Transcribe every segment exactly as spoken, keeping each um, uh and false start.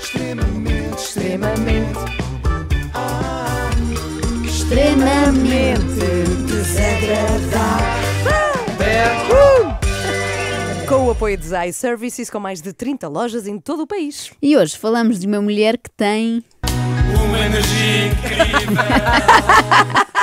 Extremamente, extremamente, ah, extremamente desagradável. Uh! Com o apoio dos iServices, com mais de trinta lojas em todo o país. E hoje falamos de uma mulher que tem uma energia incrível.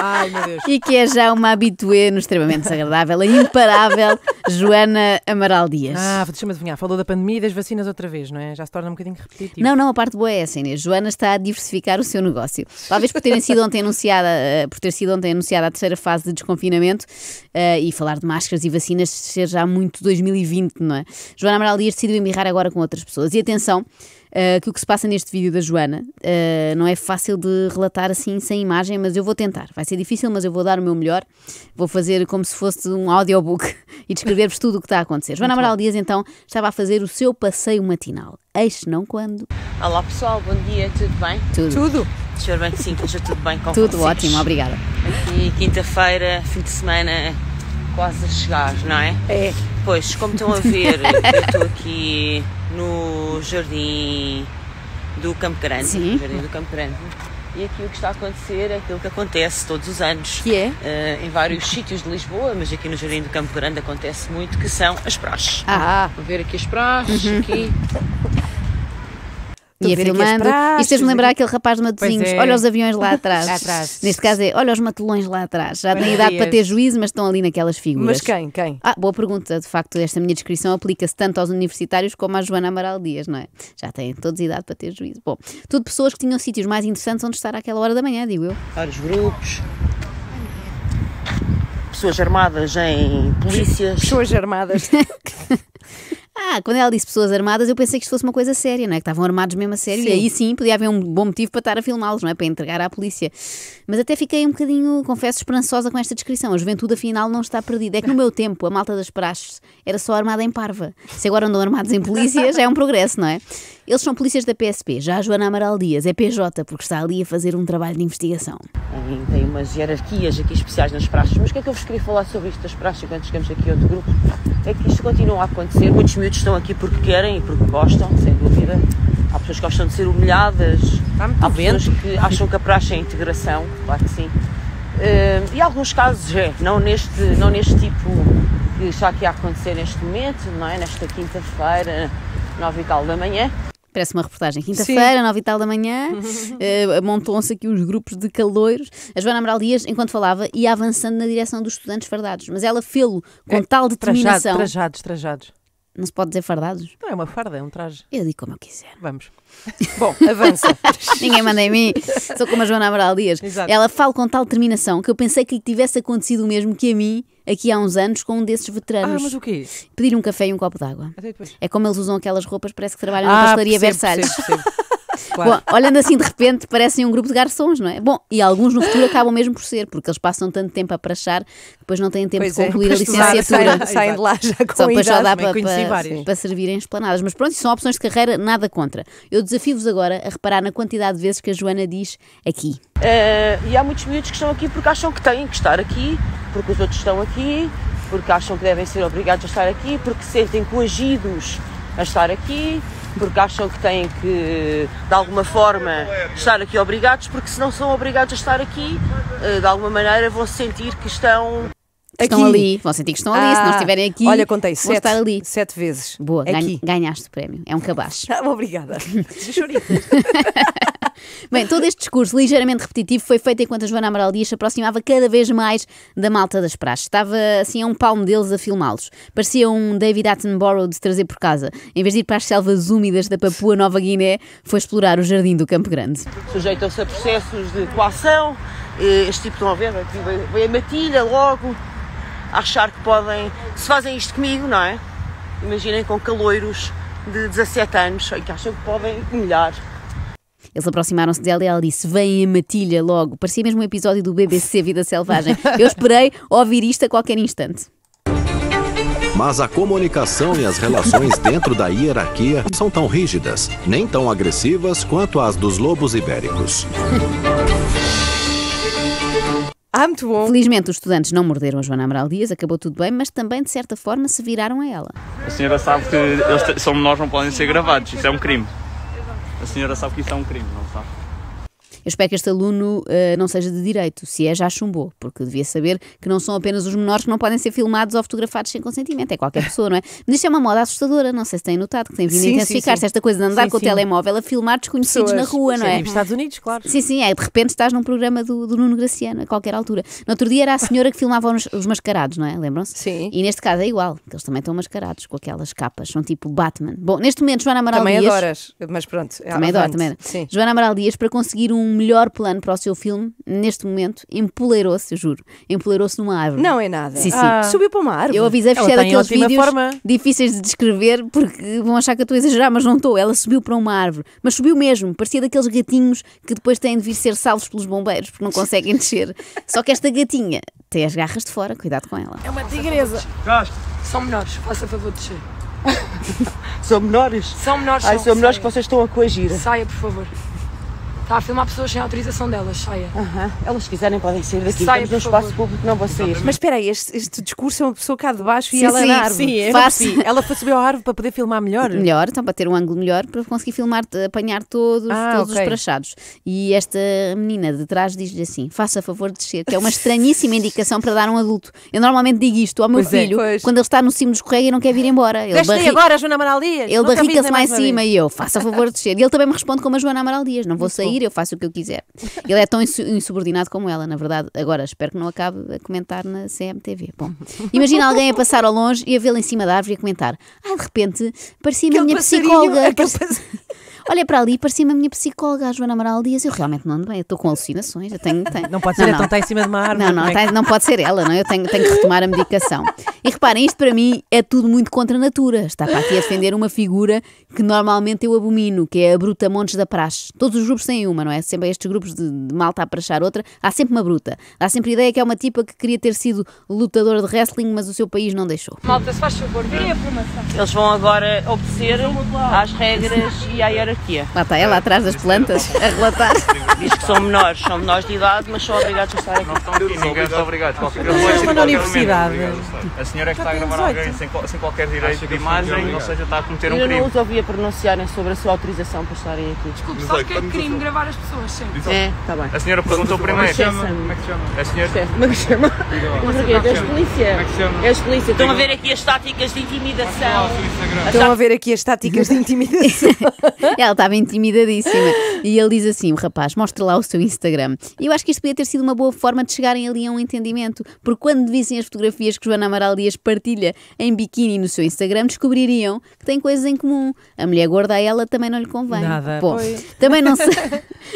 Ai, meu Deus. E que é já uma habitué no extremamente desagradável, a imparável Joana Amaral Dias. Ah, deixa-me adivinhar, falou da pandemia e das vacinas outra vez, não é? Já se torna um bocadinho repetitivo. Não, não, a parte boa é essa, Inês. Joana está a diversificar o seu negócio. Talvez por, terem sido ontem anunciada, por ter sido ontem anunciada a terceira fase de desconfinamento uh, e falar de máscaras e vacinas ser já muito dois mil e vinte, não é? Joana Amaral Dias decidiu embirrar agora com outras pessoas. E atenção, Uh, que o que se passa neste vídeo da Joana uh, não é fácil de relatar assim sem imagem, mas eu vou tentar. Vai ser difícil, mas eu vou dar o meu melhor. Vou fazer como se fosse um audiobook e descrever-vos tudo o que está a acontecer. Joana Amaral Dias, então, estava a fazer o seu passeio matinal. Eis não quando. Olá pessoal, bom dia, tudo bem? Tudo. Tudo. Espero bem que sim, que esteja tudo bem com vocês. Tudo ótimo, obrigada. Aqui, quinta-feira, fim de semana, quase a chegar, não é? É. Pois, como estão a ver, eu estou aqui no jardim do Campo Grande. Sim. Jardim do Campo Grande. E aqui o que está a acontecer é aquilo que acontece todos os anos. Que é? Uh, em vários sítios de Lisboa, mas aqui no Jardim do Campo Grande acontece muito, que são as praxes. Ah. Vou ver aqui as praxes, uhum. aqui... Ia filmando. Isto fez-me lembrar aquele rapaz de Matosinhos. É. Olha os aviões lá atrás. lá atrás. Neste caso é, olha os matelões lá atrás. Já têm idade para ter juízo, mas estão ali naquelas figuras. Mas quem? Quem? Ah, boa pergunta. De facto, esta minha descrição aplica-se tanto aos universitários como à Joana Amaral Dias, não é? Já têm todos idade para ter juízo. Bom, tudo pessoas que tinham sítios mais interessantes onde estar àquela hora da manhã, digo eu. Vários grupos. Pessoas armadas em polícias. Pessoas armadas. Ah, quando ela disse pessoas armadas, eu pensei que isto fosse uma coisa séria, não é? Que estavam armados mesmo a sério, sim. E aí sim, podia haver um bom motivo para estar a filmá-los, não é? Para entregar à polícia. Mas até fiquei um bocadinho, confesso, esperançosa com esta descrição. A juventude afinal não está perdida. É que no meu tempo, a malta das praxes era só armada em parva. Se agora andam armados em polícia, já é um progresso, não é? Eles são polícias da P S P. Já a Joana Amaral Dias é P J, porque está ali a fazer um trabalho de investigação. Tem umas hierarquias aqui especiais nas praxes. Mas o que é que eu vos queria falar sobre isto das praxes enquanto chegamos aqui a outro grupo? É que isto continua a acontecer. Muitos miúdos estão aqui porque querem e porque gostam, sem dúvida. Há pessoas que gostam de ser humilhadas, há pessoas que acham que a praxe é integração, claro que sim. Uh, e alguns casos é, não neste, não neste tipo que está aqui a acontecer neste momento, não é? Nesta quinta-feira, nove e tal da manhã. Parece uma reportagem. Quinta-feira, nove e tal da manhã, uh, montam-se aqui uns grupos de caloiros. A Joana Amaral Dias, enquanto falava, ia avançando na direção dos estudantes fardados, mas ela fê-lo com é, tal determinação... Trajados, trajados, trajados. Não se pode dizer fardados? Não, é uma farda, é um traje. Eu digo como eu quiser. Vamos. Bom, avança. Ninguém manda em mim. Sou como a Joana Amaral Dias. Exato. Ela fala com tal determinação que eu pensei que lhe tivesse acontecido o mesmo que a mim, aqui há uns anos, com um desses veteranos. Ah, mas o quê? Pedir um café e um copo d'água. É como eles usam aquelas roupas, parece que trabalham ah, na pastelaria Versalhes. Claro. Bom, olhando assim de repente parecem um grupo de garçons, não é? Bom, e alguns no futuro acabam mesmo por ser, porque eles passam tanto tempo a praxar que depois não têm tempo pois de concluir é, a licenciatura. Saem de lá já com só idade, só dá para, para, para servirem esplanadas. Mas pronto, são opções de carreira, nada contra. Eu desafio-vos agora a reparar na quantidade de vezes que a Joana diz aqui. Uh, e há muitos miúdos que estão aqui porque acham que têm que estar aqui, porque os outros estão aqui, porque acham que devem ser obrigados a estar aqui, porque se sentem coagidos a estar aqui, porque acham que têm que, de alguma forma, estar aqui obrigados, porque se não são obrigados a estar aqui, de alguma maneira vão sentir que estão... Que estão ali, vão sentir que estão ali, ah, se não estiverem aqui, olha, contei, vão sete, estar ali. Sete vezes. Boa, ganha, ganhaste o prémio, é um cabaz. Ah, obrigada. Bem, todo este discurso ligeiramente repetitivo foi feito enquanto a Joana Amaral Dias se aproximava cada vez mais da malta das praxes. Estava assim a um palmo deles a filmá-los. Parecia um David Attenborough de trazer por casa. Em vez de ir para as selvas úmidas da Papua Nova Guiné, foi explorar o jardim do Campo Grande. Sujeitam-se a processos de coação. Este tipo, estão a ver, vem a matilha logo a achar que podem... Se fazem isto comigo, não é? Imaginem com caloiros de dezassete anos que acham que podem humilhar. Eles aproximaram-se dela e ela disse: vem a matilha logo. Parecia mesmo um episódio do B B C Vida Selvagem. Eu esperei ouvir isto a qualquer instante. Mas a comunicação e as relações dentro da hierarquia são tão rígidas, nem tão agressivas quanto as dos lobos ibéricos. Ah, muito bom. Felizmente os estudantes não morderam a Joana Amaral Dias, acabou tudo bem, mas também de certa forma se viraram a ela. A senhora sabe que eles são menores, não podem ser gravados, isso é um crime. a senhora sabe que isso é um crime, não sabe? Eu espero que este aluno uh, não seja de direito, se é já chumbou, porque devia saber que não são apenas os menores que não podem ser filmados ou fotografados sem consentimento, é qualquer pessoa, não é? Mas isto é uma moda assustadora, não sei se têm notado, que tem vindo a intensificar-se esta coisa de andar sim, com sim. o telemóvel a filmar desconhecidos pessoas na rua, não é? Nos Estados Unidos, claro. Sim, sim, é, de repente estás num programa do, do Bruno Graciano, a qualquer altura. No outro dia era a senhora que filmava os, os mascarados, não é? Lembram-se? Sim. E neste caso é igual, que eles também estão mascarados com aquelas capas, são tipo Batman. Bom, neste momento, Joana Amaral Dias... Também adoras, mas pronto. É também adoro, também. Sim. Joana Amaral Dias, para conseguir um melhor plano para o seu filme, neste momento, empoleirou-se, eu juro, empoleirou-se numa árvore. Não é nada. Sim, sim. Ah, subiu para uma árvore. Eu avisei fechar daqueles vídeos forma. difíceis de descrever, porque vão achar que eu estou a exagerar, mas não estou. Ela subiu para uma árvore, mas subiu mesmo, parecia daqueles gatinhos que depois têm de vir ser salvos pelos bombeiros, porque não conseguem descer. Só que esta gatinha tem as garras de fora, cuidado com ela. É uma tigresa. São menores, faça favor de descer. São menores? São menores. Ai, são, são menores que vocês estão a coagir. Saia, por favor. Está a filmar pessoas sem autorização delas, saia. Uhum. Elas, se quiserem, podem sair daqui. Saia, estamos num espaço público, não vou sair. Mas espera aí, este, este discurso é uma pessoa cá de baixo sim, e ela sim, é na árvore. Sim, é. Fácil. Ela foi subir à árvore para poder filmar melhor? Melhor, então para ter um ângulo melhor, para conseguir filmar, apanhar todos, ah, todos okay. os prachados. E esta menina de trás diz-lhe assim, faça favor de descer, que é uma estranhíssima indicação para dar um adulto. Eu normalmente digo isto ao meu pois filho, é, quando ele está no cimo do escorrega e não quer vir embora. Ele barri... agora, Joana Amaral Dias. Ele barrica-se lá em cima e eu, faça favor de descer. E ele também me responde como a Joana Amaral Dias, não vou sair, eu faço o que eu quiser. Ele é tão insubordinado como ela, na verdade. Agora, espero que não acabe a comentar na C M T V. Bom, imagina alguém a passar ao longe e a vê-la em cima da árvore e a comentar. Ah, de repente, parecia-me a minha psicóloga. Olha para ali, parecia-me a minha psicóloga, a Joana Amaral Dias. Eu realmente não ando bem, eu estou com alucinações. Eu tenho, tenho... Não pode ser, não, não. Então está em cima de uma árvore. Não, não, não, tem, não pode ser ela, não. Eu tenho, tenho que retomar a medicação. E reparem, isto para mim é tudo muito contra a natura. Está para aqui a defender uma figura que normalmente eu abomino, que é a bruta Montes da Praxe. Todos os grupos têm uma, não é? Sempre estes grupos de, de malta a prachar outra, há sempre uma bruta. Há sempre a ideia que é uma tipa que queria ter sido lutadora de wrestling, mas o seu país não deixou. Malta, se faz favor, virem a formação. Eles vão agora obedecer às regras e à hierarquia. Lá está ela atrás das plantas a relatar. Diz que são menores, são menores de idade, mas são obrigados a estar aqui. São obrigados. Estão na universidade. A senhora é que está a gravar alguém sem qualquer direito de imagem, ou seja, está a cometer um crime. Eu não os ouvia pronunciarem sobre a sua autorização para estarem aqui. Desculpe, sabe que é crime gravar as pessoas sempre? É, está bem. A senhora perguntou primeiro. Como é que chama? A senhora... Como é que chama? És polícia. És polícia. Estão a ver aqui as táticas de intimidação. Estão a ver aqui as táticas de intimidação. Ela estava intimidadíssima. E ele diz assim, o rapaz, mostra lá o seu Instagram. E eu acho que isto podia ter sido uma boa forma de chegarem ali a um entendimento, porque quando vissem as fotografias que Joana Amaral Dias partilha em biquíni no seu Instagram, descobririam que têm coisas em comum. A mulher gorda a ela também não lhe convém. Nada. Bom, também não sei,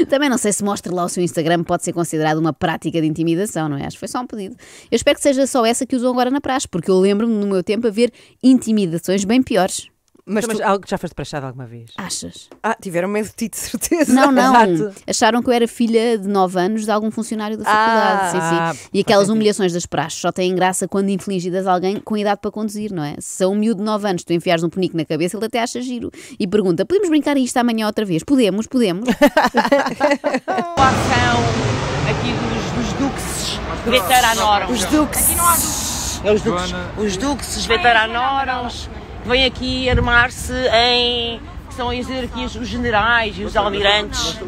também não sei se mostra lá o seu Instagram pode ser considerado uma prática de intimidação, não é? Acho que foi só um pedido. Eu espero que seja só essa que usam agora na praxe, porque eu lembro-me no meu tempo a ver intimidações bem piores. Mas, Mas tu... algo que já foste prachado alguma vez? Achas? Ah, tiveram medo de ti, de certeza. Não, não. Exato. Acharam que eu era filha de nove anos de algum funcionário da faculdade. Ah, sim, sim. E aquelas humilhações das praxes só têm graça quando infligidas a alguém com idade para conduzir, não é? Se a um miúdo de nove anos tu enfiares um penico na cabeça, ele até acha giro. E pergunta, podemos brincar isto amanhã outra vez? Podemos, podemos. A ação aqui dos duques veteranoram. Os duques. Aqui não há duques. É os duques. Os duques veteranoram. Vêm aqui armar-se em... São as hierarquias, os generais e os almirantes.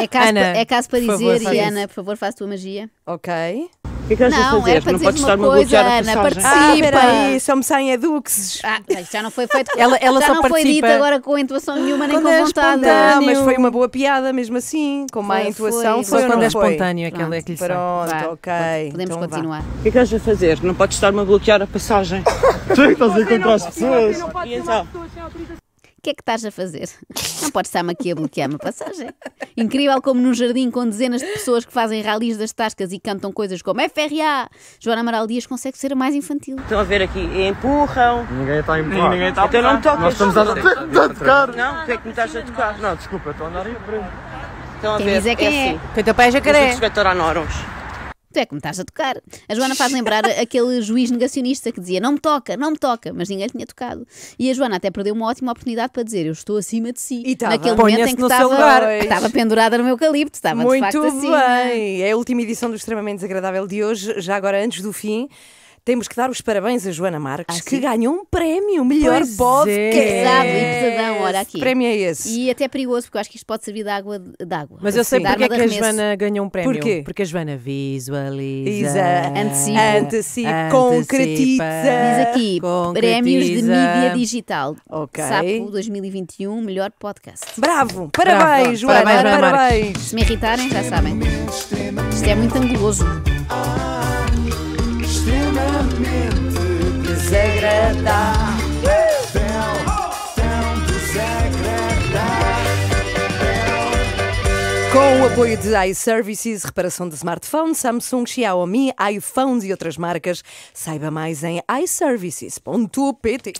É caso, Ana, é caso para dizer, favor, e Ana, por favor, faz a tua magia. Ok. O que é que achas de fazer? Não podes estar numa coisa, Ana, participa. Ah, peraí, só me saem eduxes. Ah, já não foi feito. Ela, ela já só não participa. Foi dita agora com intuação nenhuma, nem quando com vontade. Não, mas foi uma boa piada mesmo assim, com má intuação. Foi, foi, foi quando é espontâneo aquele é que lhe Pronto, sai. ok. Podemos então continuar. Vá. O que é que achas de fazer? Não podes estar-me a bloquear a passagem. Tu é que estás a encontrar as pessoas. Não podes estar sem autorização. O que é que estás a fazer? Não podes estar-me aqui a bloquear uma passagem. Incrível como num jardim com dezenas de pessoas que fazem ralis das tascas e cantam coisas como F R A. Joana Amaral Dias consegue ser a mais infantil. Estão a ver aqui, empurram. Ninguém está a empurrar. Ninguém está a empurrar. Então não me toques. Nós estamos a, a, a tocar. Não, o que é que me estás a tocar? Não, desculpa, estou a andar em frente. Estão a ver, diz é quem é. Assim. Teu pai é jacaré. Tu é que me estás a tocar. A Joana faz lembrar aquele juiz negacionista que dizia não me toca, não me toca, mas ninguém lhe tinha tocado. E a Joana até perdeu uma ótima oportunidade para dizer eu estou acima de si. E tava, naquele momento em que estava, estava pendurada no meu eucalipto. Estava muito de facto assim. Muito bem. É a última edição do Extremamente Desagradável de hoje, já agora antes do fim. Temos que dar os parabéns a Joana Marques, ah, que ganhou um prémio, o melhor podcast. É. Exato, e pesadão, olha aqui. Que prémio é esse? E até perigoso, porque eu acho que isto pode servir de água. De água. Mas eu sei porque é que a Joana ganhou um prémio. Porquê? Porque a Joana visualiza, antecipa, antecipa, antecipa, concretiza. Diz aqui, concretiza. Prémios de mídia digital. Ok. Sapo dois mil e vinte e um, melhor podcast. Bravo, parabéns, Bravo. Joana, parabéns, Joana, parabéns. Parabéns. Se me irritarem, já sabem. Isto é muito anguloso. Extremamente desagradável, tão desagradável. Com o apoio de iServices, reparação de smartphones, Samsung, Xiaomi, iPhones e outras marcas, saiba mais em iServices ponto pt.